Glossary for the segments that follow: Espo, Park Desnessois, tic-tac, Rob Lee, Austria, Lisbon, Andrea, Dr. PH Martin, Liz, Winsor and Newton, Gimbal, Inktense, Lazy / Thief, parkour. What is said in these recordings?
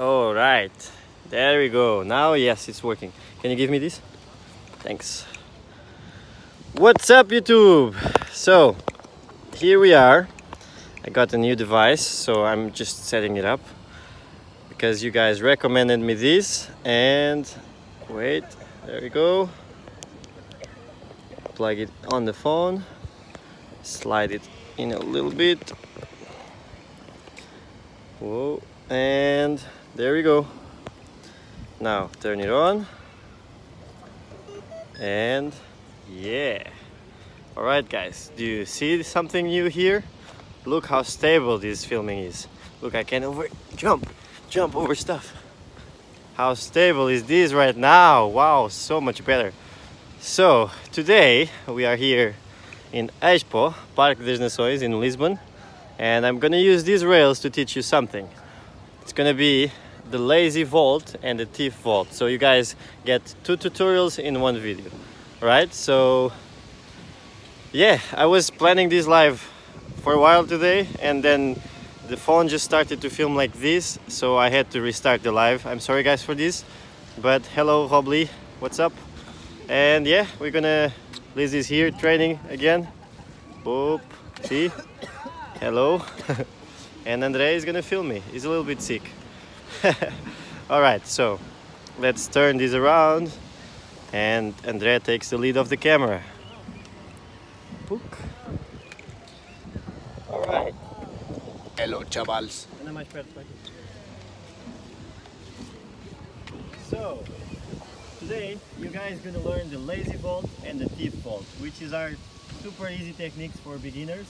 All right, there we go. Now, yes, it's working. Can you give me this? Thanks. What's up, YouTube? So here we are. I got a new device, so I'm just setting it up because you guys recommended me this. And wait, there we go. Plug it on the phone, slide it in a little bit. Whoa, and there we go. Now turn it on, and yeah. All right, guys, do you see something new here? Look how stable this filming is. Look, I can jump over stuff. How stable is this right now? Wow, so much better. So today we are here in Espo, Park Desnessois in Lisbon, and I'm gonna use these rails to teach you something. It's gonna be the lazy vault and the thief vault, so you guys get two tutorials in one video, right? So yeah, I was planning this live for a while today, and then the phone just started to film like this, so I had to restart the live. I'm sorry guys for this, but hello Rob Lee, what's up? And yeah, we're gonna, Liz is here training again. Boop, see? Hello. And Andrea is gonna film me. He's a little bit sick. All right, so let's turn this around, and Andrea takes the lead of the camera. Boop. Right. Hello, chavals. So today you guys are going to learn the lazy vault and the thief vault, which is our super easy techniques for beginners,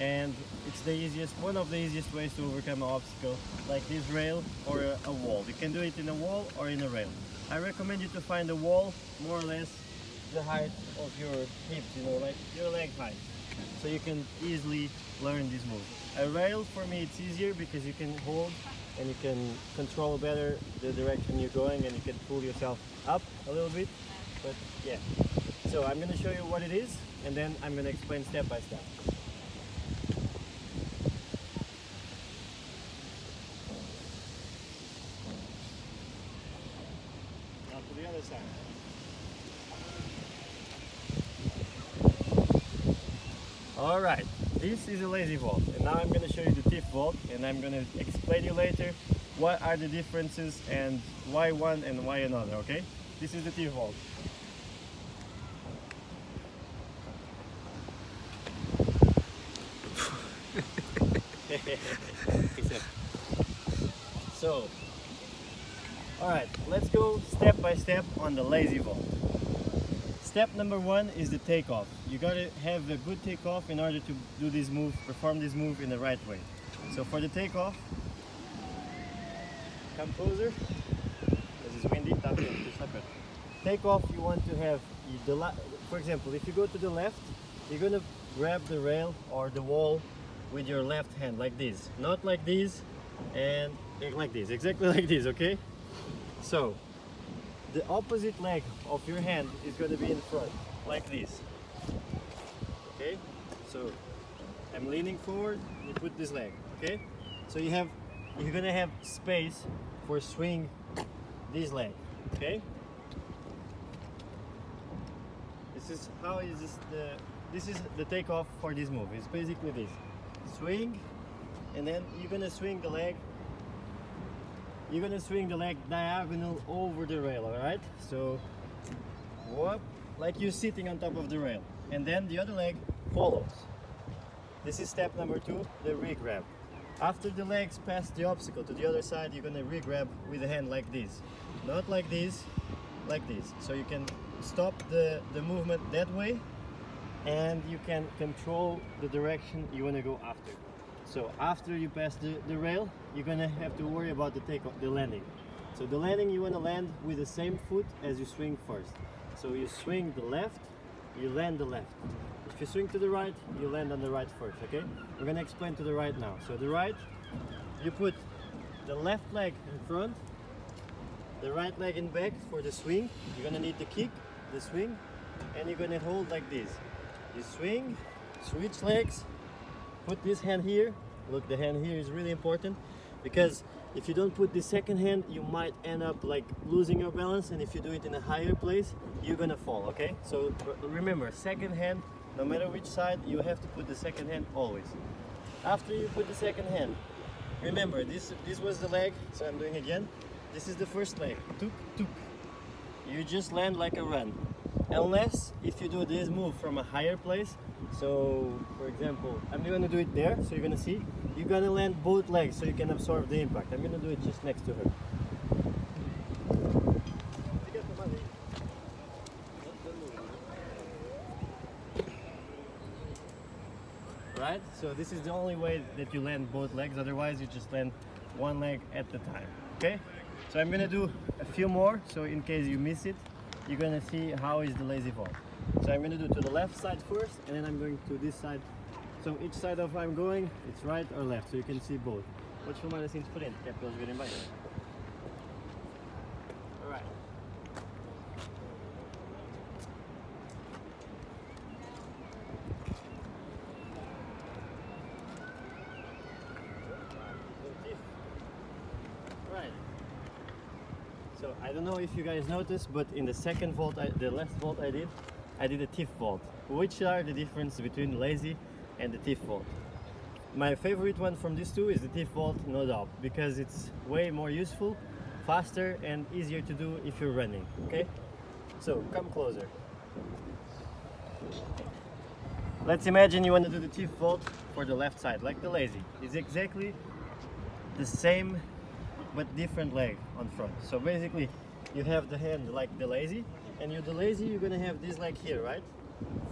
and it's the easiest, one of the easiest ways to overcome an obstacle like this rail or a wall. You can do it in a wall or in a rail. I recommend you to find a wall more or less the height of your hips, you know, like your leg height. So you can easily learn this move. A rail, for me, it's easier because you can hold and you can control better the direction you're going, and you can pull yourself up a little bit. But yeah, so I'm gonna show you what it is, and then I'm gonna explain step by step. Now to the other side. All right, this is a lazy vault, and now I'm going to show you the thief vault, and I'm going to explain you later what are the differences and why one and why another, okay? This is the thief vault. So, all right, let's go step by step on the lazy vault. Step number one is the takeoff. You gotta have a good takeoff in order to do this move, perform this move in the right way. So for the takeoff, come closer. This is windy. Takeoff, you want to have the, for example, if you go to the left, you're gonna grab the rail or the wall with your left hand like this, not like this, and like this, exactly like this. Okay? So the opposite leg of your hand is going to be in front, like this. Okay? So I'm leaning forward, you put this leg, okay? So you have, you're going to have space for swing this leg, okay? This is how is this is the takeoff for this move. It's basically this. Swing, and then you're going to swing the leg. You're gonna swing the leg diagonal over the rail, all right? So, whoop, like you're sitting on top of the rail. And then the other leg follows. This is step number two, the re-grab. After the legs pass the obstacle to the other side, you're gonna re-grab with a hand like this. Not like this, like this. So you can stop the movement that way, and you can control the direction you wanna go after. So after you pass the rail, you're gonna have to worry about the takeoff, the landing. So the landing, you wanna land with the same foot as you swing first. So you swing the left, you land the left. If you swing to the right, you land on the right first, okay? We're gonna explain to the right now. So the right, you put the left leg in front, the right leg in back for the swing. You're gonna need the kick, the swing, and you're gonna hold like this. You swing, switch legs, put this hand here. Look, the hand here is really important because If you don't put the second hand, you might end up like losing your balance, and if you do it in a higher place, you're gonna fall, okay? So remember, second hand, no matter which side, you have to put the second hand always. After you put the second hand, remember, this was the leg, so I'm doing again. This is the first leg, tuk tuk. You just land like a run. Unless if you do this move from a higher place, so for example, I'm going to do it there, so you're going to see. You're going to land both legs so you can absorb the impact. I'm going to do it just next to her. Right? So this is the only way that you land both legs, otherwise you just land one leg at the time. Okay? So I'm going to do a few more, so in case you miss it, you're going to see how is the lazy fall. So I'm going to do to the left side first, and then I'm going to this side. So each side of I'm going, it's right or left, so you can see both. Alright. Right. So I don't know if you guys noticed, but in the second vault, the last vault I did a tiff vault. Which are the difference between lazy and the tiff vault? My favorite one from these two is the tiff vault, no doubt, because it's way more useful, faster and easier to do if you're running, okay? So come closer. Let's imagine you want to do the tiff vault for the left side, like the lazy. It's exactly the same but different leg on front. So basically you have the hand like the lazy, and you're the lazy, you're gonna have this leg here, right?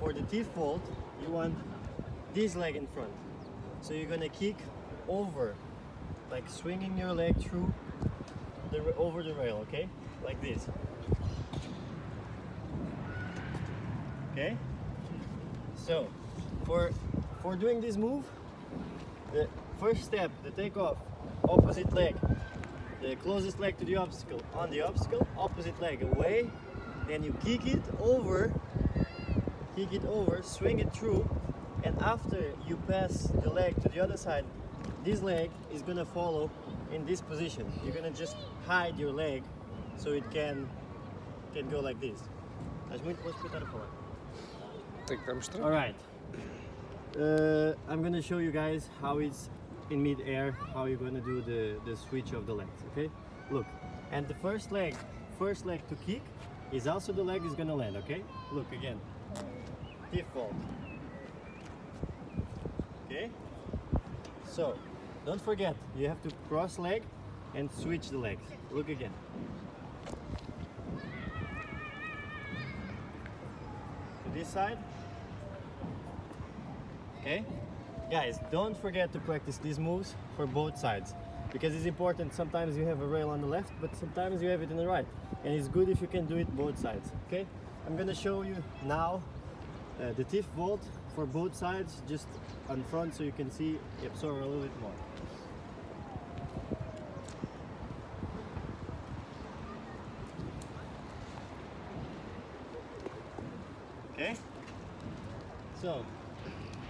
For the tiff vault, you want this leg in front, so you're gonna kick over, like swinging your leg through the over the rail, okay? Like this, okay? So for doing this move, the first step, the takeoff, opposite leg, the closest leg to the obstacle, on the obstacle, opposite leg away, then you kick it over, swing it through, and after you pass the leg to the other side, this leg is gonna follow in this position. You're gonna just hide your leg so it can go like this. Alright, I'm gonna show you guys how it's in mid-air, how you're gonna do the switch of the legs, okay? Look, and the first leg to kick is also the leg is gonna land, okay? Look again, tiff vault. Okay, so don't forget, you have to cross leg and switch the legs. Look again. To this side. Okay, guys, don't forget to practice these moves for both sides, because it's important. Sometimes you have a rail on the left, but sometimes you have it on the right, and it's good if you can do it both sides. Okay, I'm gonna show you now the tiff vault for both sides, just on front, so you can see, absorb a little bit more. Okay? So,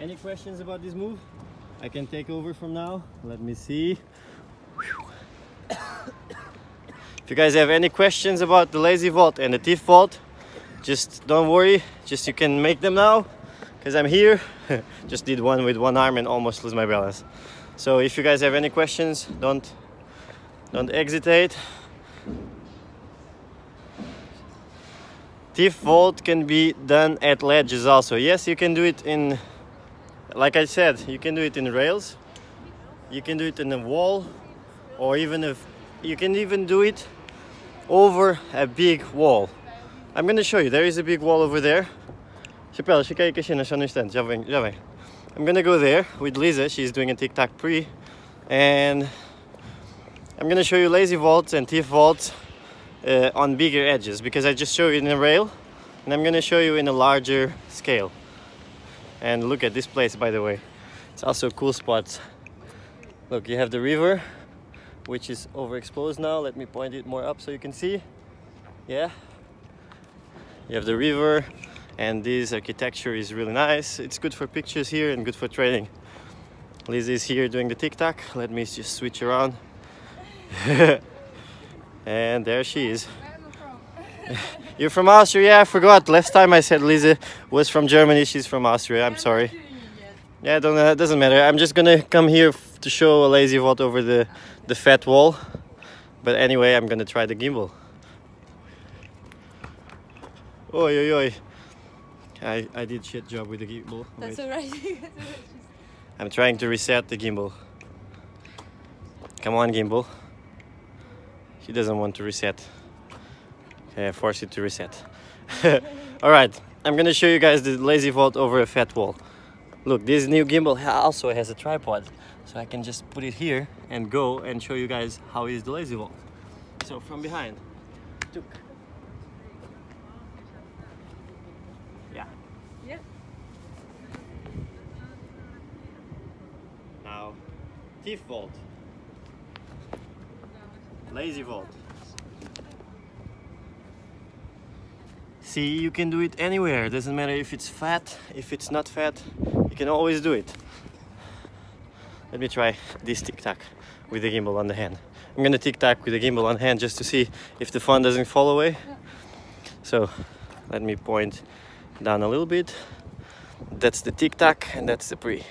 any questions about this move? I can take over from now. Let me see. If you guys have any questions about the lazy vault and the tiff vault, just don't worry, just you can make them now, because I'm here. Just did one with one arm and almost lose my balance. So if you guys have any questions, don't hesitate. Tiff vault can be done at ledges also. Yes, you can do it in, like I said, you can do it in rails, you can do it in a wall, or even if you can even do it over a big wall. I'm gonna show you, there is a big wall over there. I'm gonna go there with Liz, she's doing a tic-tac pre, and I'm gonna show you lazy vaults and tiff vaults on bigger edges, because I just showed you in a rail, and I'm gonna show you in a larger scale. And look at this place, by the way, it's also cool spots. Look, you have the river, which is overexposed now. Let me point it more up so you can see. Yeah, you have the river. And this architecture is really nice. It's good for pictures here and good for training. Liz is here doing the tic-tac. Let me just switch around. And there she is. You're from Austria? I forgot. Last time I said Liz was from Germany. She's from Austria. I'm sorry. Yeah, don't know. It doesn't matter. I'm just gonna come here to show a lazy vote over the fat wall. But anyway, I'm gonna try the gimbal. Oi, oi, oi. I did shit job with the gimbal. That's alright. I'm trying to reset the gimbal. Come on, gimbal. He doesn't want to reset. Okay, force it to reset. Alright, I'm gonna show you guys the lazy vault over a fat wall. Look, this new gimbal also has a tripod. So I can just put it here and go and show you guys how is the lazy vault. So from behind. Yeah. Yeah. Now, teeth vault. Lazy vault. See, you can do it anywhere. It doesn't matter if it's fat, if it's not fat, you can always do it. Let me try this tic-tac with the gimbal on the hand. I'm gonna tic-tac with the gimbal on hand just to see if the fun doesn't fall away. So let me point down a little bit. That's the tic-tac and that's the pre.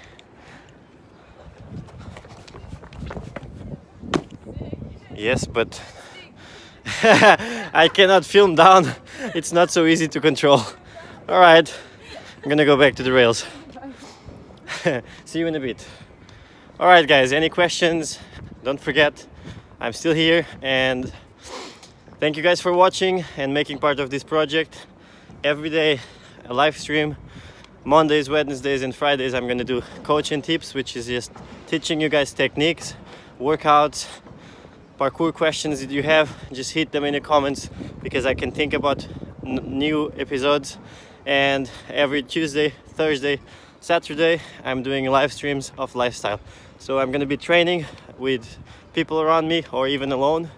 Yes, but I cannot film down. It's not so easy to control. All right, I'm gonna go back to the rails. See you in a bit. All right, guys, any questions? Don't forget, I'm still here, and thank you guys for watching and making part of this project. Every day, a live stream. Mondays, Wednesdays, and Fridays, I'm gonna do coaching tips, which is just teaching you guys techniques, workouts, parkour questions that you have. Just hit them in the comments because I can think about new episodes. And every Tuesday, Thursday, Saturday I'm doing live streams of lifestyle. So I'm gonna be training with people around me or even alone,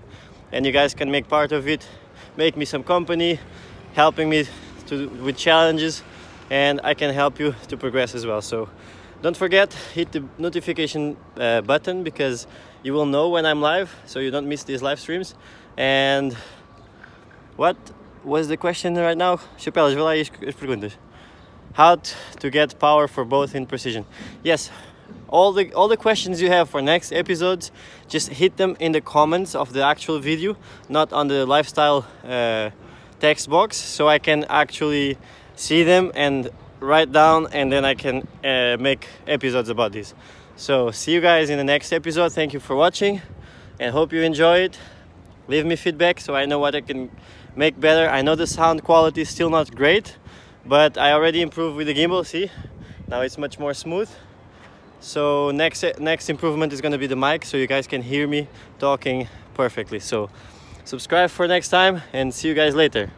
and you guys can make part of it, make me some company, helping me with challenges, and I can help you to progress as well. So don't forget, hit the notification button because you will know when I'm live, so you don't miss these live streams. And what was the question right now? How to get power for both in precision. Yes, all the questions you have for next episodes, just hit them in the comments of the actual video, not on the lifestyle text box, so I can actually see them and write down, and then I can make episodes about this. So see you guys in the next episode. Thank you for watching and hope you enjoy it. Leave me feedback so I know what I can make better. I know the sound quality is still not great, but I already improved with the gimbal. See, now it's much more smooth. So next improvement is going to be the mic, so you guys can hear me talking perfectly. So subscribe for next time and see you guys later.